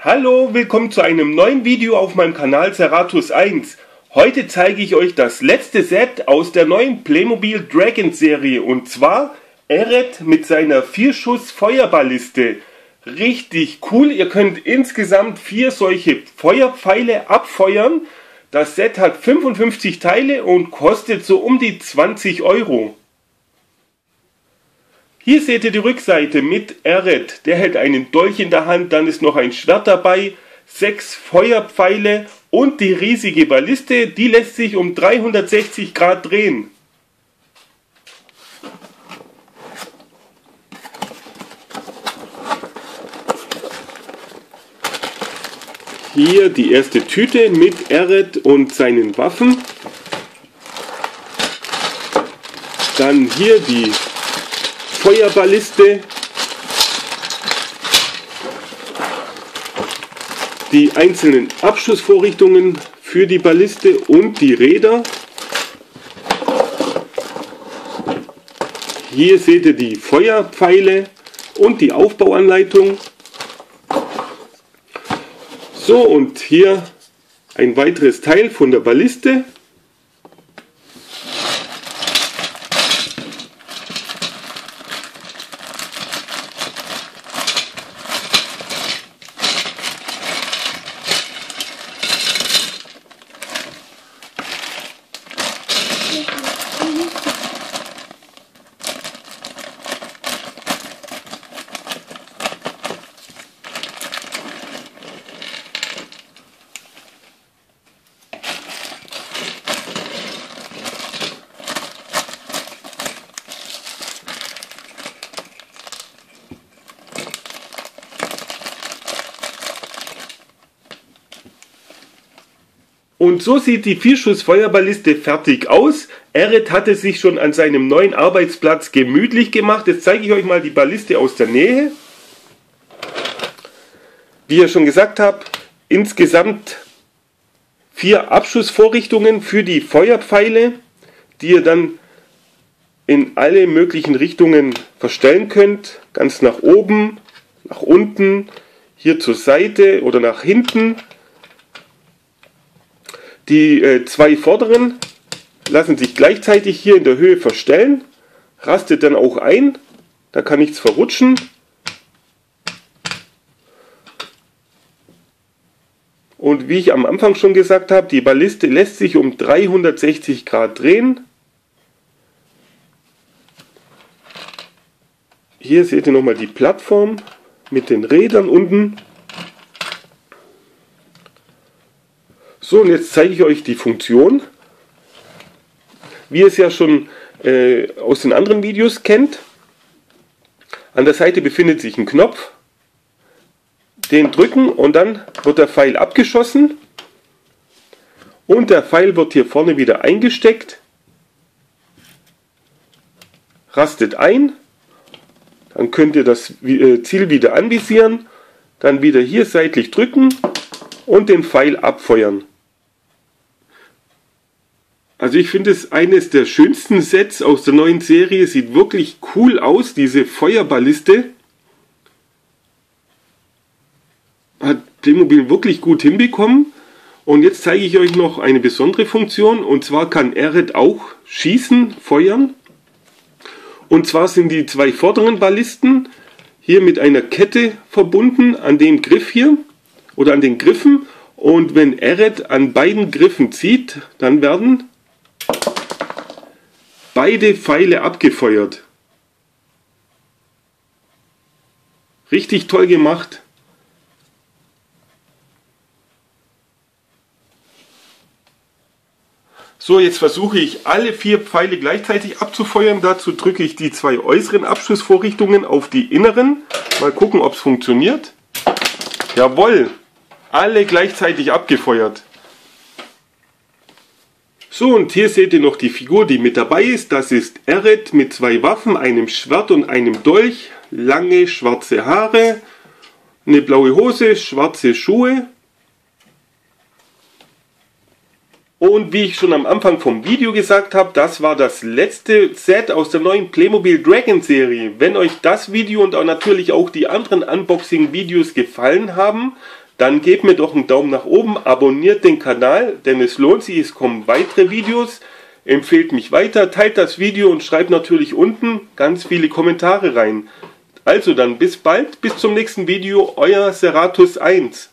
Hallo, willkommen zu einem neuen Video auf meinem Kanal Zeratus 1. Heute zeige ich euch das letzte Set aus der neuen Playmobil Dragon Serie und zwar Eret mit seiner 4-Schuss Feuerballiste. Richtig cool, ihr könnt insgesamt 4 solche Feuerpfeile abfeuern. Das Set hat 55 Teile und kostet so um die 20 Euro. Hier seht ihr die Rückseite mit Eret. Der hält einen Dolch in der Hand, dann ist noch ein Schwert dabei, 6 Feuerpfeile und die riesige Balliste, die lässt sich um 360 Grad drehen. Hier die erste Tüte mit Eret und seinen Waffen. Dann hier die Feuerballiste, die einzelnen Abschussvorrichtungen für die Balliste und die Räder. Hier seht ihr die Feuerpfeile und die Aufbauanleitung. So, und hier ein weiteres Teil von der Balliste. Und so sieht die 4-Schuss Feuerballiste fertig aus. Eret hatte sich schon an seinem neuen Arbeitsplatz gemütlich gemacht. Jetzt zeige ich euch mal die Balliste aus der Nähe. Wie ihr schon gesagt habt, insgesamt 4 Abschussvorrichtungen für die Feuerpfeile, die ihr dann in alle möglichen Richtungen verstellen könnt. Ganz nach oben, nach unten, hier zur Seite oder nach hinten. Die 2 vorderen lassen sich gleichzeitig hier in der Höhe verstellen, rastet dann auch ein, da kann nichts verrutschen. Und wie ich am Anfang schon gesagt habe, die Balliste lässt sich um 360 Grad drehen. Hier seht ihr nochmal die Plattform mit den Rädern unten. So, und jetzt zeige ich euch die Funktion. Wie ihr es ja schon aus den anderen Videos kennt, an der Seite befindet sich ein Knopf. Den drücken und dann wird der Pfeil abgeschossen. Und der Pfeil wird hier vorne wieder eingesteckt. Rastet ein. Dann könnt ihr das Ziel wieder anvisieren. Dann wieder hier seitlich drücken und den Pfeil abfeuern. Also ich finde es eines der schönsten Sets aus der neuen Serie. Sieht wirklich cool aus, diese Feuerballiste. Hat Playmobil wirklich gut hinbekommen. Und jetzt zeige ich euch noch eine besondere Funktion. Und zwar kann Eret auch schießen, feuern. Und zwar sind die 2 vorderen Ballisten hier mit einer Kette verbunden an dem Griff hier. Oder an den Griffen. Und wenn Eret an beiden Griffen zieht, dann werden beide Pfeile abgefeuert. Richtig toll gemacht. So, jetzt versuche ich alle 4 Pfeile gleichzeitig abzufeuern. Dazu drücke ich die 2 äußeren Abschussvorrichtungen auf die inneren. Mal gucken, ob es funktioniert. Jawohl! Alle gleichzeitig abgefeuert. So, und hier seht ihr noch die Figur, die mit dabei ist. Das ist Eret mit 2 Waffen, einem Schwert und einem Dolch. Lange schwarze Haare, eine blaue Hose, schwarze Schuhe. Und wie ich schon am Anfang vom Video gesagt habe, das war das letzte Set aus der neuen Playmobil Dragon Serie. Wenn euch das Video und auch natürlich auch die anderen Unboxing-Videos gefallen haben, dann gebt mir doch einen Daumen nach oben, abonniert den Kanal, denn es lohnt sich, es kommen weitere Videos. Empfehlt mich weiter, teilt das Video und schreibt natürlich unten ganz viele Kommentare rein. Also dann bis bald, bis zum nächsten Video, euer Seratus1.